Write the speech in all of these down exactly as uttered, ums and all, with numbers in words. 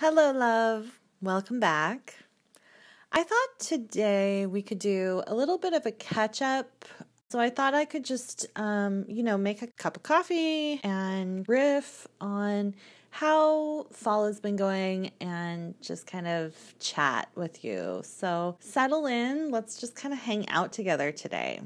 Hello, love. Welcome back. I thought today we could do a little bit of a catch-up. So I thought I could just, um, you know, make a cup of coffee and riff on how fall has been going and just kind of chat with you. So settle in. Let's just kind of hang out together today.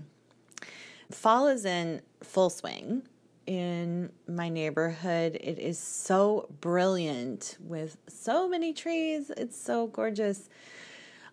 Fall is in full swing. In my neighborhood, it is so brilliant with so many trees. It's so gorgeous.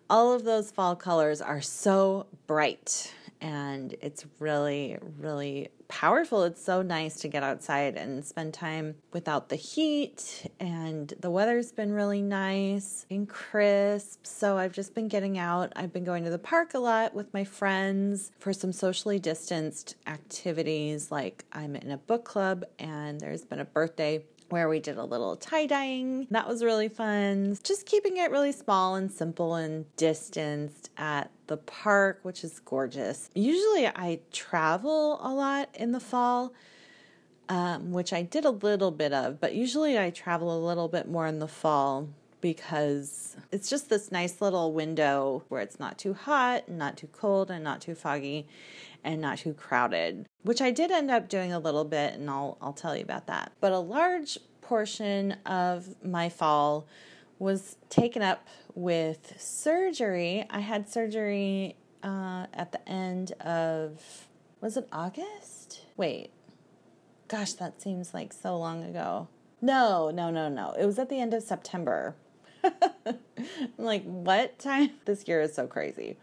All of those fall colors are so bright, and it's really, really powerful. It's so nice to get outside and spend time without the heat, and the weather's been really nice and crisp, so I've just been getting out. I've been going to the park a lot with my friends for some socially distanced activities, like I'm in a book club, and there's been a birthday where we did a little tie-dyeing. That was really fun. Just keeping it really small and simple and distanced at the park, which is gorgeous. Usually I travel a lot in the fall, um, which I did a little bit of, but usually I travel a little bit more in the fall because it's just this nice little window where it's not too hot and not too cold and not too foggy and not too crowded, which I did end up doing a little bit, and I'll, I'll tell you about that. But a large portion of my fall was taken up with surgery. I had surgery uh, at the end of, was it August? Wait, gosh, that seems like so long ago. No, no, no, no. It was at the end of September. I'm like, what time? This year is so crazy.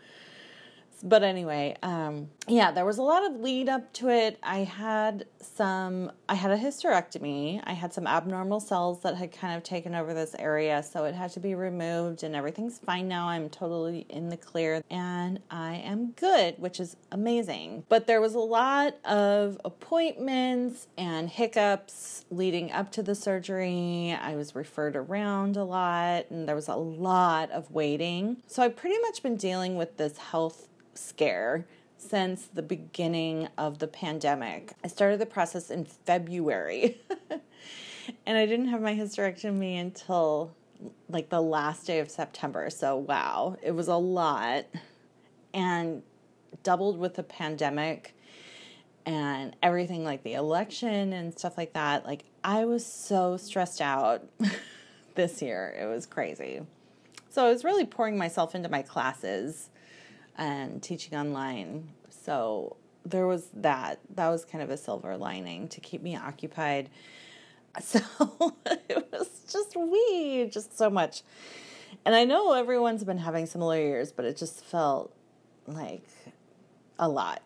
But anyway, um, yeah, there was a lot of lead up to it. I had some, I had a hysterectomy. I had some abnormal cells that had kind of taken over this area, so it had to be removed, and everything's fine now. I'm totally in the clear, and I am good, which is amazing. But there was a lot of appointments and hiccups leading up to the surgery. I was referred around a lot, and there was a lot of waiting. So I've pretty much been dealing with this health scare since the beginning of the pandemic. I started the process in February and I didn't have my hysterectomy until like the last day of September. So wow, it was a lot, and doubled with the pandemic and everything, like the election and stuff like that. Like, I was so stressed out this year. It was crazy. So I was really pouring myself into my classes and teaching online. So there was that. That was kind of a silver lining to keep me occupied. So it was just we, just so much. And I know everyone's been having similar years, but it just felt like a lot.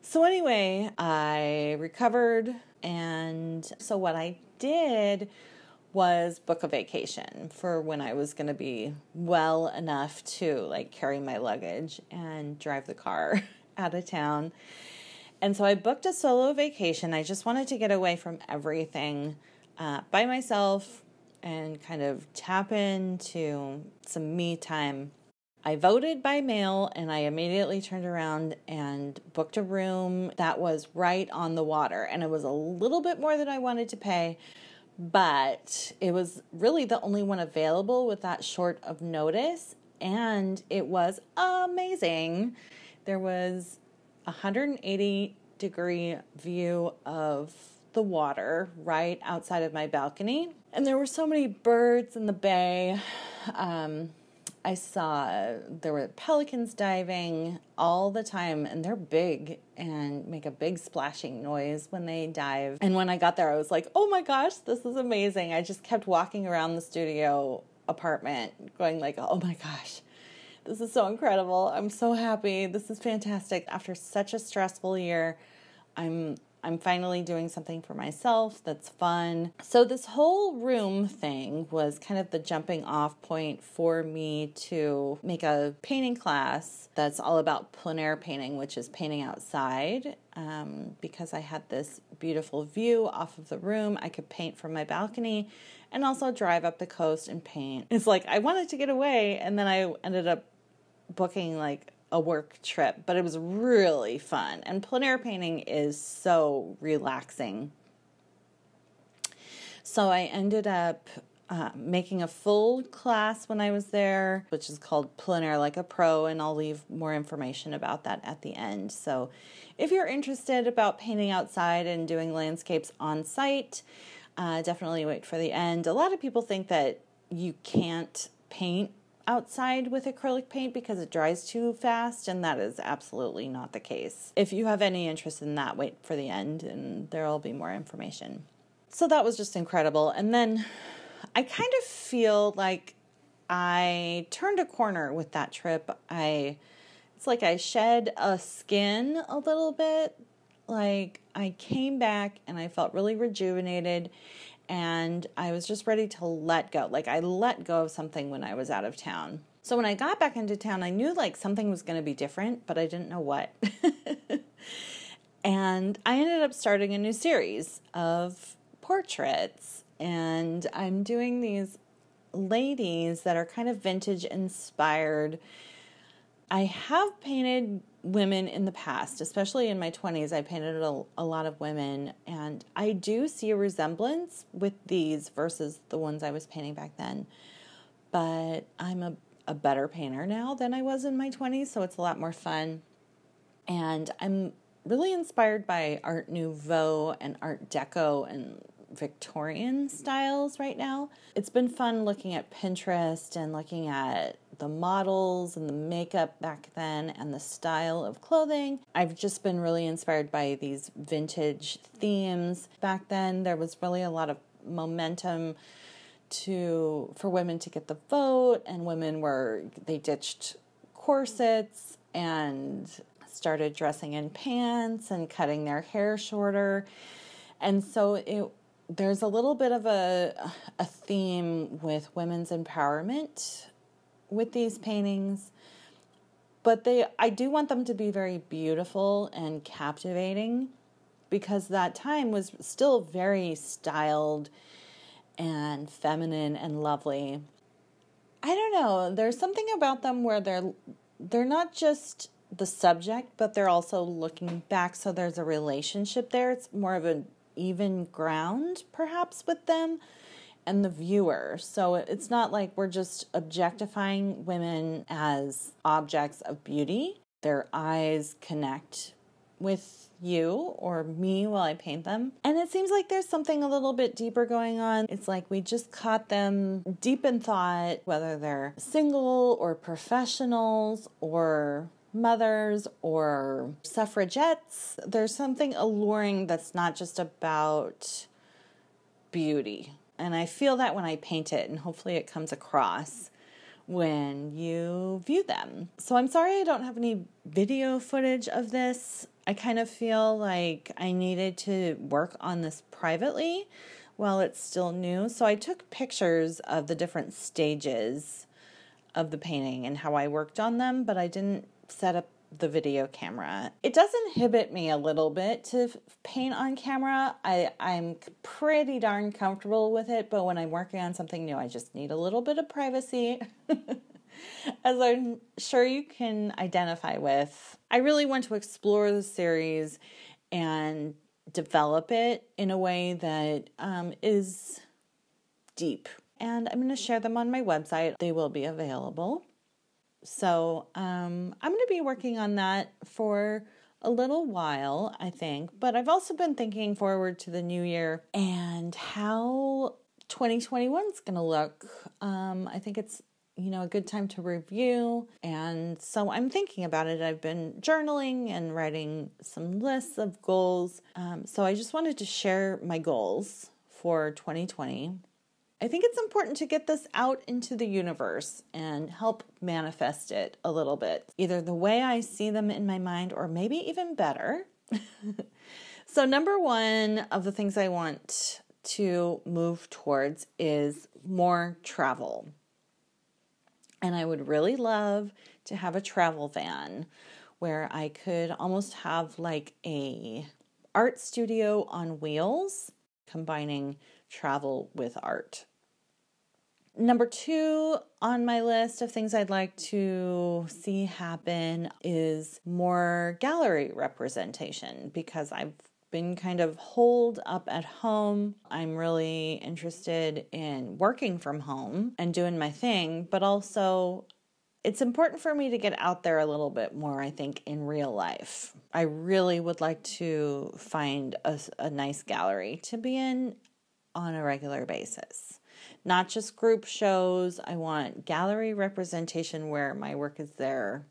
So anyway, I recovered. And so what I did was book a vacation for when I was going to be well enough to like carry my luggage and drive the car out of town. And so I booked a solo vacation. I just wanted to get away from everything uh, by myself and kind of tap into some me time. I voted by mail, and I immediately turned around and booked a room that was right on the water. And it was a little bit more than I wanted to pay, but it was really the only one available with that short of notice, and it was amazing. There was a one hundred eighty degree view of the water right outside of my balcony, and there were so many birds in the bay. Um, I saw there were pelicans diving all the time, and they're big and make a big splashing noise when they dive. And when I got there, I was like, oh my gosh, this is amazing. I just kept walking around the studio apartment going like, oh my gosh, this is so incredible. I'm so happy. This is fantastic. After such a stressful year, I'm I'm finally doing something for myself that's fun. So this whole room thing was kind of the jumping off point for me to make a painting class that's all about plein air painting, which is painting outside. Um, because I had this beautiful view off of the room, I could paint from my balcony and also drive up the coast and paint. It's like I wanted to get away, and then I ended up booking like a work trip, but it was really fun. And plein air painting is so relaxing. So I ended up uh, making a full class when I was there, which is called Plein Air Like a Pro, and I'll leave more information about that at the end. So if you're interested about painting outside and doing landscapes on site, uh, definitely wait for the end. A lot of people think that you can't paint outside with acrylic paint because it dries too fast, and that is absolutely not the case. If you have any interest in that, wait for the end and there will be more information. So that was just incredible. And then I kind of feel like I turned a corner with that trip. I it's like I shed a skin a little bit. Like I came back and I felt really rejuvenated. And I was just ready to let go. Like I let go of something when I was out of town. So when I got back into town, I knew like something was going to be different, but I didn't know what. And I ended up starting a new series of portraits. And I'm doing these ladies that are kind of vintage inspired. I have painted women in the past, especially in my twenties. I painted a, a lot of women, and I do see a resemblance with these versus the ones I was painting back then. But I'm a, a better painter now than I was in my twenties, so it's a lot more fun. And I'm really inspired by Art Nouveau and Art Deco and Victorian styles right now. It's been fun looking at Pinterest and looking at the models and the makeup back then and the style of clothing. I've just been really inspired by these vintage themes. Back then there was really a lot of momentum to for women to get the vote, and women were, they ditched corsets and started dressing in pants and cutting their hair shorter. And so it there's a little bit of a a theme with women's empowerment with these paintings, but they I do want them to be very beautiful and captivating, because that time was still very styled and feminine and lovely. I don't know, there's something about them where they're they're not just the subject, but they're also looking back, so there's a relationship there. It's more of an even ground perhaps with them and the viewer. So it's not like we're just objectifying women as objects of beauty. Their eyes connect with you or me while I paint them. And it seems like there's something a little bit deeper going on. It's like we just caught them deep in thought, whether they're single or professionals or mothers or suffragettes. There's something alluring that's not just about beauty. And I feel that when I paint it, and hopefully it comes across when you view them. So I'm sorry I don't have any video footage of this. I kind of feel like I needed to work on this privately while it's still new. So I took pictures of the different stages of the painting and how I worked on them, but I didn't set up the video camera. It does inhibit me a little bit to paint on camera. I, I'm pretty darn comfortable with it, but when I'm working on something new, I just need a little bit of privacy, as I'm sure you can identify with. I really want to explore the series and develop it in a way that um, is deep. And I'm going to share them on my website. They will be available. So um, I'm going to be working on that for a little while, I think. But I've also been thinking forward to the new year and how twenty twenty-one is going to look. Um, I think it's, you know, a good time to review. And so I'm thinking about it. I've been journaling and writing some lists of goals. Um, so I just wanted to share my goals for twenty twenty. I think it's important to get this out into the universe and help manifest it a little bit, either the way I see them in my mind or maybe even better. So number one of the things I want to move towards is more travel. And I would really love to have a travel van where I could almost have like a art studio on wheels, combining travel with art. Number two on my list of things I'd like to see happen is more gallery representation, because I've been kind of holed up at home. I'm really interested in working from home and doing my thing, but also it's important for me to get out there a little bit more, I think, in real life. I really would like to find a, a nice gallery to be in on a regular basis. Not just group shows. I want gallery representation where my work is there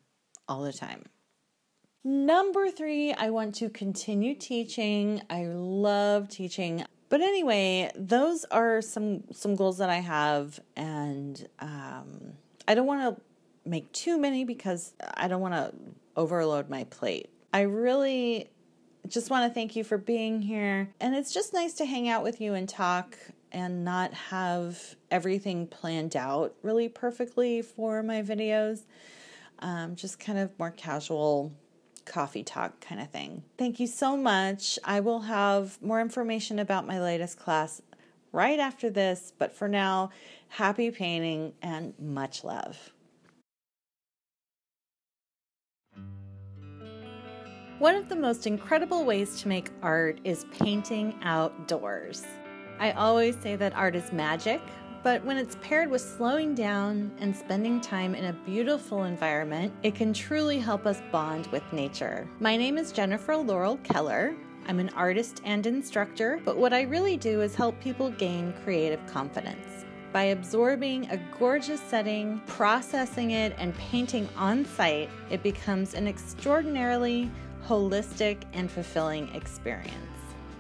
all the time. Number three, I want to continue teaching. I love teaching. But anyway, those are some, some goals that I have. And um, I don't want to make too many because I don't want to overload my plate. I really just want to thank you for being here. And it's just nice to hang out with you and talk and not have everything planned out really perfectly for my videos. Um, just kind of more casual coffee talk kind of thing. Thank you so much. I will have more information about my latest class right after this, but for now, happy painting and much love. One of the most incredible ways to make art is painting outdoors. I always say that art is magic, but when it's paired with slowing down and spending time in a beautiful environment, it can truly help us bond with nature. My name is Jennifer Laurel Keller. I'm an artist and instructor, but what I really do is help people gain creative confidence. By absorbing a gorgeous setting, processing it, and painting on site, it becomes an extraordinarily holistic and fulfilling experience.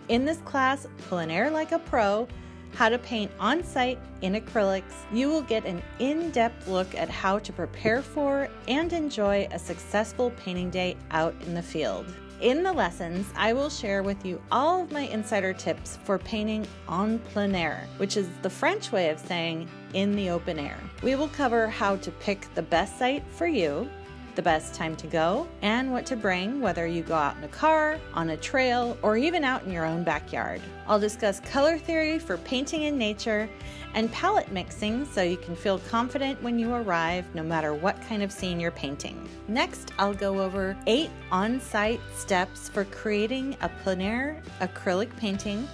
In this class, Plein Air Like a Pro, How to Paint On-Site in Acrylics, you will get an in-depth look at how to prepare for and enjoy a successful painting day out in the field. In the lessons, I will share with you all of my insider tips for painting en plein air, which is the French way of saying in the open air. We will cover how to pick the best site for you, the best time to go, and what to bring, whether you go out in a car, on a trail, or even out in your own backyard. I'll discuss color theory for painting in nature and palette mixing so you can feel confident when you arrive, no matter what kind of scene you're painting. Next, I'll go over eight on-site steps for creating a plein air acrylic painting.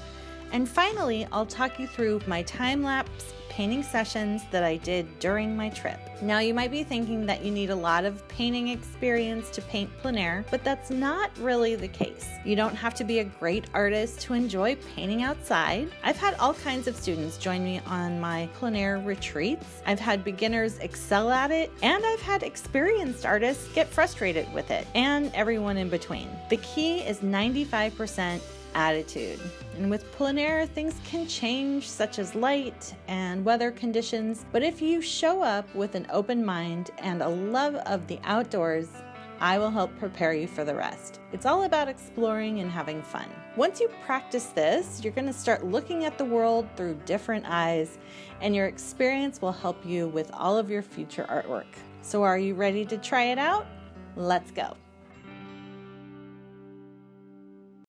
And finally, I'll talk you through my time-lapse painting sessions that I did during my trip. Now you might be thinking that you need a lot of painting experience to paint plein air, but that's not really the case. You don't have to be a great artist to enjoy painting outside. I've had all kinds of students join me on my plein air retreats. I've had beginners excel at it, and I've had experienced artists get frustrated with it, and everyone in between. The key is ninety-five percent attitude. And with plein air, things can change, such as light and weather conditions. But if you show up with an open mind and a love of the outdoors, I will help prepare you for the rest. It's all about exploring and having fun. Once you practice this, you're going to start looking at the world through different eyes, and your experience will help you with all of your future artwork. So are you ready to try it out? Let's go.